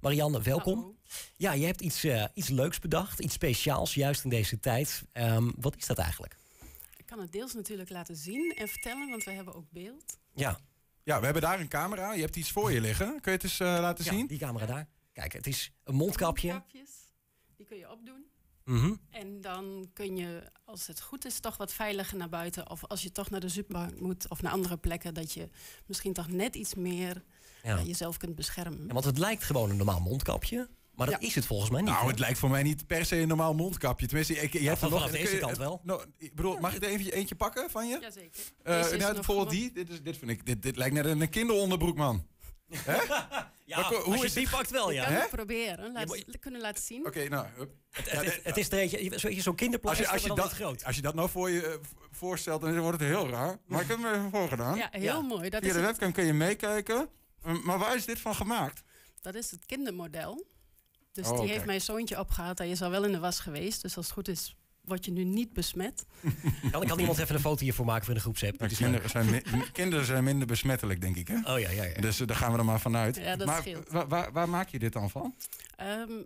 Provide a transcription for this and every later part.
Marianne, welkom. Hallo. Ja, je hebt iets leuks bedacht, iets speciaals, juist in deze tijd. Wat is dat eigenlijk? Ik kan het deels natuurlijk laten zien en vertellen, want we hebben ook beeld. Ja. Ja, we hebben daar een camera. Je hebt iets voor je liggen. Kun je het eens laten zien? Ja, die camera daar. Kijk, het is een mondkapje. Mondkapjes, die kun je opdoen. Mm-hmm. En dan kun je, als het goed is, toch wat veiliger naar buiten. Of als je toch naar de supermarkt moet of naar andere plekken, dat je misschien toch net iets meer jezelf kunt beschermen. Ja, want het lijkt gewoon een normaal mondkapje. Maar dat is het volgens mij niet. Nou, het lijkt voor mij niet per se een normaal mondkapje. Tenminste, je hebt vanaf deze kant wel. Mag ik er eentje pakken van je? Jazeker. Bijvoorbeeld die. Dit lijkt net een kinderonderbroek, man. Hè? Ja, hoe is die pakt wel, ja. Ik kan het proberen. Kunnen laten zien. Oké, nou. Hup. Het is er eentje, zo'n kinderplastic is wel wat groot. Als je dat nou voor je voorstelt, dan wordt het heel raar. Maar ik heb hem even voorgedaan. Ja, heel mooi. Via de webcam kun je meekijken. Maar waar is dit van gemaakt? Dat is het kindermodel. Dus die heeft mijn zoontje opgehaald. Hij is al wel in de was geweest. Dus als het goed is, word je nu niet besmet. Kan iemand even een foto hiervoor maken voor in de groepsapp? Nou, kinderen zijn minder besmettelijk, denk ik. Hè? Oh, ja. Dus daar gaan we er maar vanuit. Ja, dat scheelt. Waar maak je dit dan van?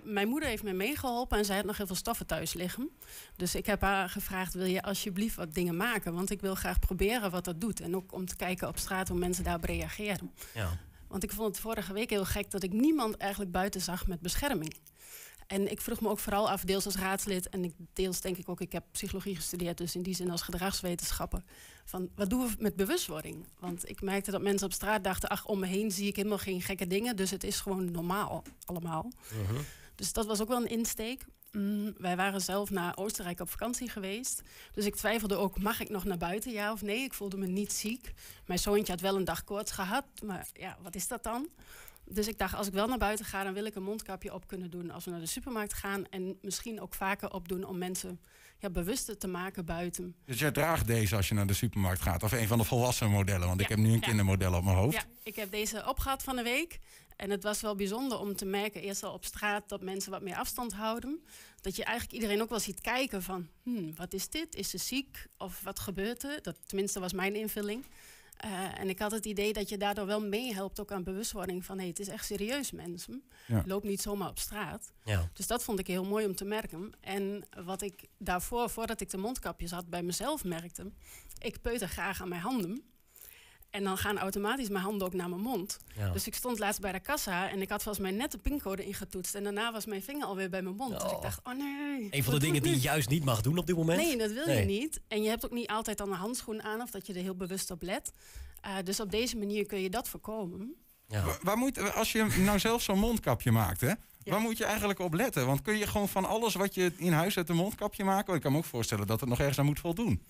Mijn moeder heeft me meegeholpen en zij had nog heel veel stoffen thuis liggen. Dus ik heb haar gevraagd, wil je alsjeblieft wat dingen maken? Want ik wil graag proberen wat dat doet. En ook om te kijken op straat hoe mensen daarop reageren. Ja. Want ik vond het vorige week heel gek dat ik niemand eigenlijk buiten zag met bescherming. En ik vroeg me ook vooral af, deels als raadslid en deels denk ik ook, ik heb psychologie gestudeerd, dus in die zin als gedragswetenschapper, van wat doen we met bewustwording? Want ik merkte dat mensen op straat dachten, ach, om me heen zie ik helemaal geen gekke dingen, dus het is gewoon normaal allemaal. Uh-huh. Dus dat was ook wel een insteek. Wij waren zelf naar Oostenrijk op vakantie geweest. Dus ik twijfelde ook, mag ik nog naar buiten, ja of nee? Ik voelde me niet ziek. Mijn zoontje had wel een dag koorts gehad, maar ja, wat is dat dan? Dus ik dacht, als ik wel naar buiten ga, dan wil ik een mondkapje op kunnen doen als we naar de supermarkt gaan. En misschien ook vaker opdoen om mensen bewuster te maken buiten. Dus jij draagt deze als je naar de supermarkt gaat? Of een van de volwassen modellen? Want ik heb nu een kindermodel op mijn hoofd. Ja, ik heb deze opgehad van de week. En het was wel bijzonder om te merken, eerst al op straat, dat mensen wat meer afstand houden. Dat je eigenlijk iedereen ook wel ziet kijken van, wat is dit? Is ze ziek? Of wat gebeurt er? Dat tenminste was mijn invulling. En ik had het idee dat je daardoor wel meehelpt ook aan bewustwording van, het is echt serieus, mensen. Ja. Loop niet zomaar op straat. Ja. Dus dat vond ik heel mooi om te merken. En wat ik daarvoor, voordat ik de mondkapjes had, bij mezelf merkte, ik peuter graag aan mijn handen. En dan gaan automatisch mijn handen ook naar mijn mond. Ja. Dus ik stond laatst bij de kassa en ik had volgens mij net de pincode ingetoetst. En daarna was mijn vinger alweer bij mijn mond. Oh. Dus ik dacht, oh nee. Een van de dingen die je juist niet mag doen op dit moment. Nee, dat wil je niet. En je hebt ook niet altijd dan een handschoen aan of dat je er heel bewust op let. Dus op deze manier kun je dat voorkomen. Ja. Als je nou zelf zo'n mondkapje maakt, hè? Ja. Waar moet je eigenlijk op letten? Want kun je gewoon van alles wat je in huis uit een mondkapje maken? Ik kan me ook voorstellen dat het nog ergens aan moet voldoen.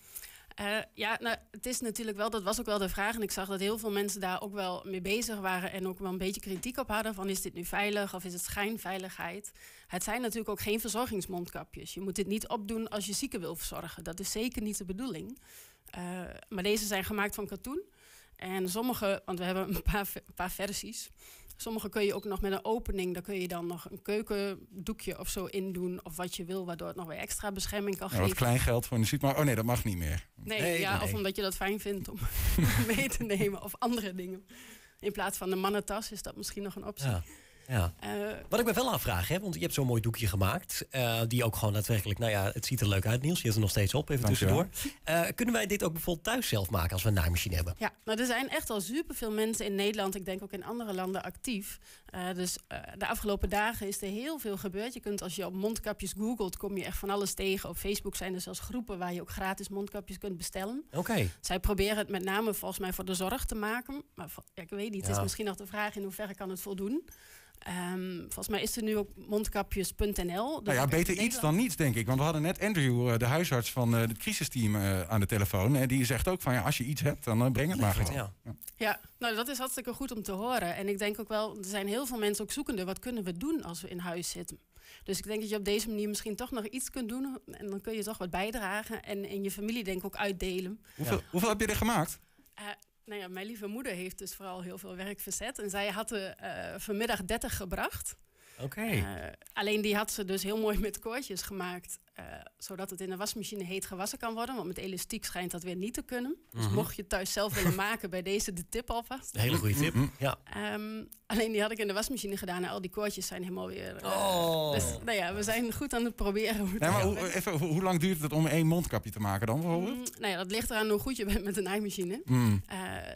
Het is natuurlijk wel, dat was ook wel de vraag. En ik zag dat heel veel mensen daar ook wel mee bezig waren en ook wel een beetje kritiek op hadden van, is dit nu veilig of is het schijnveiligheid? Het zijn natuurlijk ook geen verzorgingsmondkapjes. Je moet dit niet opdoen als je zieken wil verzorgen. Dat is zeker niet de bedoeling. Maar deze zijn gemaakt van katoen. En sommige, want we hebben een paar versies. Sommige kun je ook nog met een opening, daar kun je dan nog een keukendoekje of zo in doen. Of wat je wil, waardoor het nog weer extra bescherming kan geven. Wat kleingeld voor een supermarkt. Oh nee, dat mag niet meer. Nee. Of omdat je dat fijn vindt om mee te nemen. Of andere dingen. In plaats van de mannentas is dat misschien nog een optie. Ja. Ja. Wat ik me wel afvraag, hè, want je hebt zo'n mooi doekje gemaakt. Die ook gewoon daadwerkelijk, het ziet er leuk uit, Niels. Je hebt er nog steeds op, even tussendoor. Kunnen wij dit ook bijvoorbeeld thuis zelf maken als we een naaimachine hebben? Ja, er zijn echt al superveel mensen in Nederland, ik denk ook in andere landen, actief. De afgelopen dagen is er heel veel gebeurd. Je kunt, als je op mondkapjes googelt, kom je echt van alles tegen. Op Facebook zijn er zelfs groepen waar je ook gratis mondkapjes kunt bestellen. Okay. Zij proberen het met name volgens mij voor de zorg te maken. Maar ik weet niet, het is misschien nog de vraag in hoeverre kan het voldoen. Volgens mij is er nu ook mondkapjes.nl. Nou ja, beter iets dan niets, denk ik. Want we hadden net Andrew, de huisarts van het crisisteam, aan de telefoon. En die zegt ook van, als je iets hebt, dan breng het maar gewoon. Ja, dat is hartstikke goed om te horen. En ik denk ook wel, er zijn heel veel mensen ook zoekende, wat kunnen we doen als we in huis zitten? Dus ik denk dat je op deze manier misschien toch nog iets kunt doen. En dan kun je toch wat bijdragen. En in je familie denk ik ook uitdelen. Hoeveel heb je er gemaakt? Mijn lieve moeder heeft dus vooral heel veel werk verzet. En zij had er vanmiddag 30 gebracht. Okay. Alleen die had ze dus heel mooi met koordjes gemaakt. Zodat het in de wasmachine heet gewassen kan worden. Want met elastiek schijnt dat weer niet te kunnen. Dus mocht je het thuis zelf willen maken, bij deze de tip alvast. Hele goede tip, ja. Alleen die had ik in de wasmachine gedaan. En al die koordjes zijn helemaal weer... Dus nou ja, we zijn goed aan het proberen. Hoe lang duurt het om één mondkapje te maken dan bijvoorbeeld? Nou ja, dat ligt eraan hoe goed je bent met een naaimachine.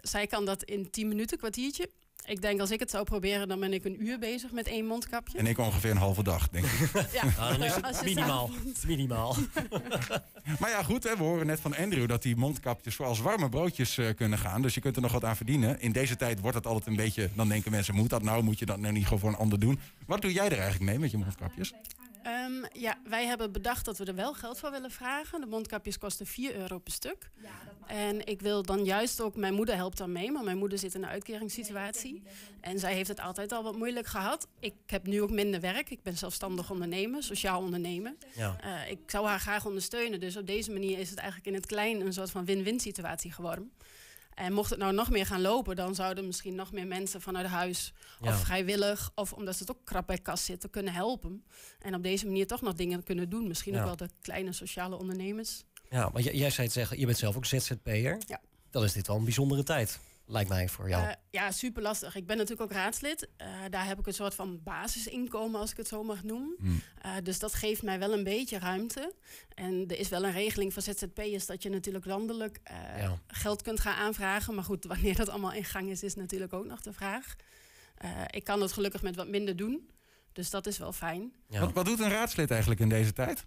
Zij kan dat in 10 minuten, kwartiertje. Ik denk, als ik het zou proberen, dan ben ik een uur bezig met één mondkapje. En ik ongeveer een halve dag, denk ik. Ja, nou, dan is het minimaal. Minimaal. Maar ja, goed, hè, we horen net van Andrew dat die mondkapjes zoals warme broodjes kunnen gaan. Dus je kunt er nog wat aan verdienen. In deze tijd wordt dat altijd een beetje... Dan denken mensen, moet dat nou? Moet je dat nou niet gewoon voor een ander doen? Wat doe jij er eigenlijk mee met je mondkapjes? Ja, wij hebben bedacht dat we er wel geld voor willen vragen. De mondkapjes kosten €4 per stuk. Ja, dat mag. En ik wil dan juist ook... Mijn moeder helpt dan mee, maar mijn moeder zit in een uitkeringssituatie. En zij heeft het altijd al wat moeilijk gehad. Ik heb nu ook minder werk. Ik ben zelfstandig ondernemer, sociaal ondernemer. Ja. Ik zou haar graag ondersteunen. Dus op deze manier is het eigenlijk in het klein een soort van win-win situatie geworden. En mocht het nou nog meer gaan lopen, dan zouden misschien nog meer mensen vanuit huis... Ja. Of vrijwillig, of omdat ze het ook krap bij kas zitten, kunnen helpen. En op deze manier toch nog dingen kunnen doen. Misschien ook wel de kleine sociale ondernemers. Ja, maar jij zei het zeggen, je bent zelf ook ZZP'er. Ja. Dan is dit wel een bijzondere tijd. Lijkt mij voor jou. Ja, super lastig. Ik ben natuurlijk ook raadslid. Daar heb ik een soort van basisinkomen, als ik het zo mag noemen. Dus dat geeft mij wel een beetje ruimte. En er is wel een regeling voor ZZP'ers dat je natuurlijk landelijk geld kunt gaan aanvragen. Maar goed, wanneer dat allemaal in gang is natuurlijk ook nog de vraag. Ik kan het gelukkig met wat minder doen. Dus dat is wel fijn. Ja. Wat doet een raadslid eigenlijk in deze tijd?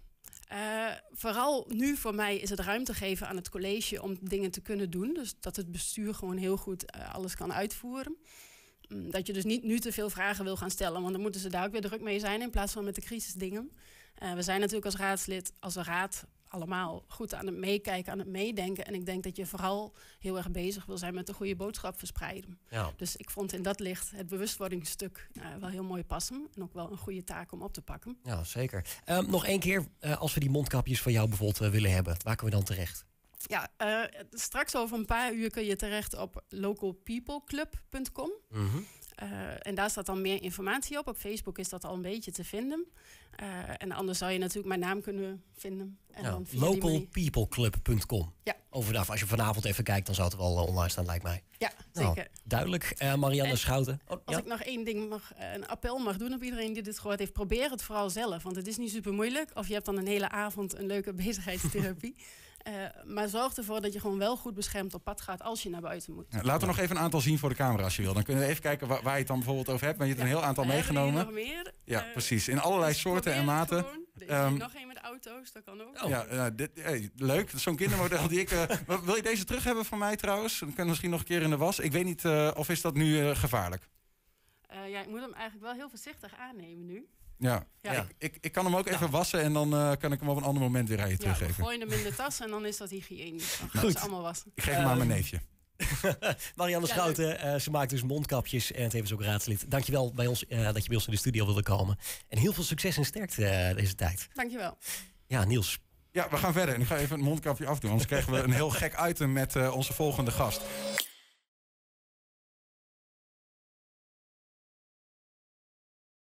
Vooral nu voor mij is het ruimte geven aan het college om dingen te kunnen doen. Dus dat het bestuur gewoon heel goed alles kan uitvoeren. Dat je dus niet nu te veel vragen wil gaan stellen, want dan moeten ze daar ook weer druk mee zijn in plaats van met de crisisdingen. We zijn natuurlijk als raadslid, als raad, allemaal goed aan het meekijken, aan het meedenken. En ik denk dat je vooral heel erg bezig wil zijn met de goede boodschap verspreiden. Ja. Dus ik vond in dat licht het bewustwordingsstuk wel heel mooi passen. En ook wel een goede taak om op te pakken. Ja, zeker. Nog één keer, als we die mondkapjes van jou bijvoorbeeld willen hebben, waar kunnen we dan terecht? Ja, straks over een paar uur kun je terecht op localpeopleclub.com. En daar staat dan meer informatie op. Op Facebook is dat al een beetje te vinden. En anders zou je natuurlijk mijn naam kunnen vinden. Ja, localpeopleclub.com. Ja. Overdag, als je vanavond even kijkt, dan zou het wel online staan, lijkt mij. Ja, zeker. Nou, duidelijk. Marianne Schouten. Als ik nog één ding mag, een appel mag doen op iedereen die dit gehoord heeft. Probeer het vooral zelf, want het is niet super moeilijk. Of je hebt dan een hele avond een leuke bezigheidstherapie. Maar zorg ervoor dat je gewoon wel goed beschermd op pad gaat als je naar buiten moet. Ja, laten we nog even een aantal zien voor de camera als je wil. Dan kunnen we even kijken waar je het dan bijvoorbeeld over hebt. Maar je hebt een heel aantal meegenomen. Nog meer? Ja, precies. In allerlei soorten en maten. Nog één met auto's, dat kan ook. Ja, leuk. Zo'n kindermodel die ik... wil je deze terug hebben van mij trouwens? Dan kan je misschien nog een keer in de was. Ik weet niet of is dat nu gevaarlijk? Ja, ik moet hem eigenlijk wel heel voorzichtig aannemen nu. Ja, Ik kan hem ook even wassen en dan kan ik hem op een ander moment weer aan je teruggeven. Ja, gooi hem in de tas en dan is dat hygiënisch. Dan gaan ze allemaal wassen. Ik geef hem aan mijn neefje. Marianne Schouten, ze maakt dus mondkapjes en tevens ook raadslid. Dankjewel bij ons, dat je bij ons in de studio wilde komen. En heel veel succes en sterkte deze tijd. Dankjewel. Ja, Niels. Ja, we gaan verder. En ik ga even het mondkapje afdoen. Anders krijgen we een heel gek item met onze volgende gast.